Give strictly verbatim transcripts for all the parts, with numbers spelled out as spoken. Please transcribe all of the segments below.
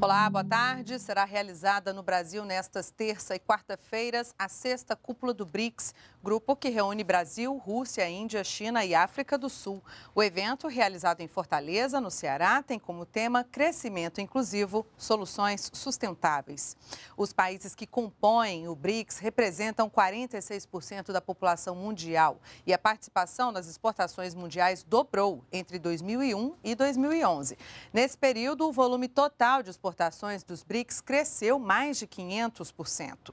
Olá, boa tarde. Será realizada no Brasil nestas terça e quarta-feiras a sexta cúpula do BRICS, grupo que reúne Brasil, Rússia, Índia, China e África do Sul. O evento, realizado em Fortaleza, no Ceará, tem como tema Crescimento Inclusivo, Soluções Sustentáveis. Os países que compõem o BRICS representam quarenta e seis por cento da população mundial e a participação nas exportações mundiais dobrou entre dois mil e um e dois mil e onze. Nesse período, o volume total de exportações As exportações dos BRICS cresceu mais de quinhentos por cento.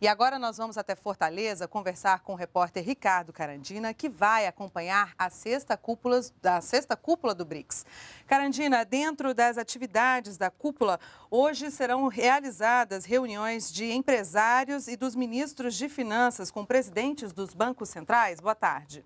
E agora nós vamos até Fortaleza conversar com o repórter Ricardo Carandina, que vai acompanhar a sexta cúpula, a sexta cúpula do BRICS. Carandina, dentro das atividades da cúpula, hoje serão realizadas reuniões de empresários e dos ministros de finanças com presidentes dos bancos centrais. Boa tarde.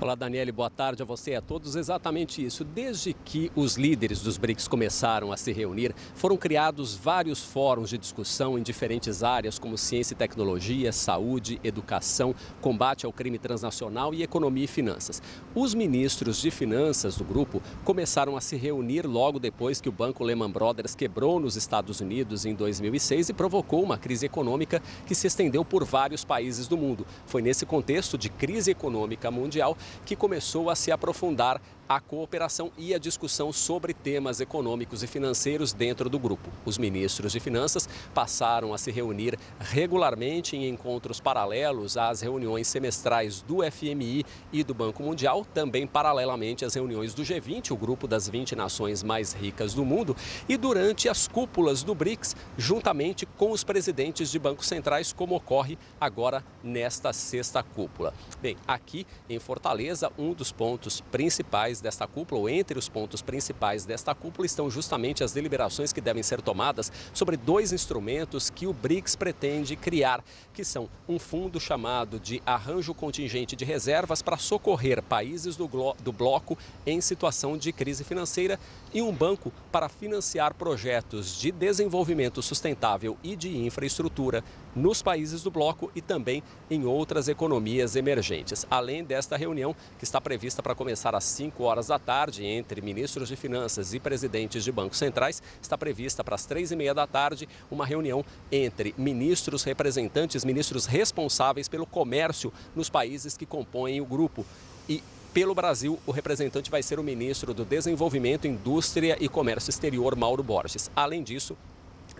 Olá, Daniele, boa tarde a você e a todos. Exatamente isso. Desde que os líderes dos BRICS começaram a se reunir, foram criados vários fóruns de discussão em diferentes áreas, como ciência e tecnologia, saúde, educação, combate ao crime transnacional e economia e finanças. Os ministros de finanças do grupo começaram a se reunir logo depois que o banco Lehman Brothers quebrou nos Estados Unidos em dois mil e seis e provocou uma crise econômica que se estendeu por vários países do mundo. Foi nesse contexto de crise econômica mundial que começou a se aprofundar a cooperação e a discussão sobre temas econômicos e financeiros dentro do grupo. Os ministros de finanças passaram a se reunir regularmente em encontros paralelos às reuniões semestrais do F M I e do Banco Mundial, também paralelamente às reuniões do G vinte, o grupo das vinte nações mais ricas do mundo, e durante as cúpulas do BRICS, juntamente com os presidentes de bancos centrais, como ocorre agora nesta sexta cúpula. Bem, aqui em Fortaleza, um dos pontos principais desta cúpula, ou entre os pontos principais desta cúpula, estão justamente as deliberações que devem ser tomadas sobre dois instrumentos que o BRICS pretende criar, que são um fundo chamado de Arranjo Contingente de Reservas para socorrer países do, do bloco em situação de crise financeira e um banco para financiar projetos de desenvolvimento sustentável e de infraestrutura nos países do bloco e também em outras economias emergentes. Além desta reunião, que está prevista para começar às cinco horas da tarde, entre ministros de finanças e presidentes de bancos centrais, está prevista para as três e meia da tarde uma reunião entre ministros representantes, ministros responsáveis pelo comércio nos países que compõem o grupo. E pelo Brasil, o representante vai ser o ministro do Desenvolvimento, Indústria e Comércio Exterior, Mauro Borges. Além disso,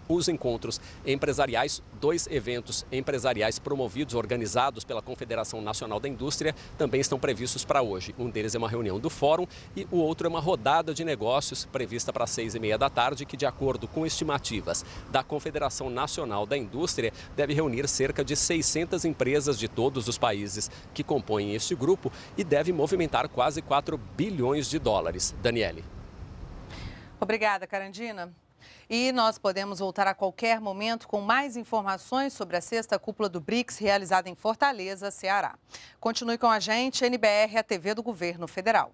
os encontros empresariais, dois eventos empresariais promovidos, organizados pela Confederação Nacional da Indústria, também estão previstos para hoje. Um deles é uma reunião do Fórum e o outro é uma rodada de negócios prevista para as seis e meia da tarde, que, de acordo com estimativas da Confederação Nacional da Indústria, deve reunir cerca de seiscentas empresas de todos os países que compõem este grupo e deve movimentar quase quatro bilhões de dólares. Daniele. Obrigada, Carandina. E nós podemos voltar a qualquer momento com mais informações sobre a sexta cúpula do BRICS realizada em Fortaleza, Ceará. Continue com a gente, N B R, a T V do Governo Federal.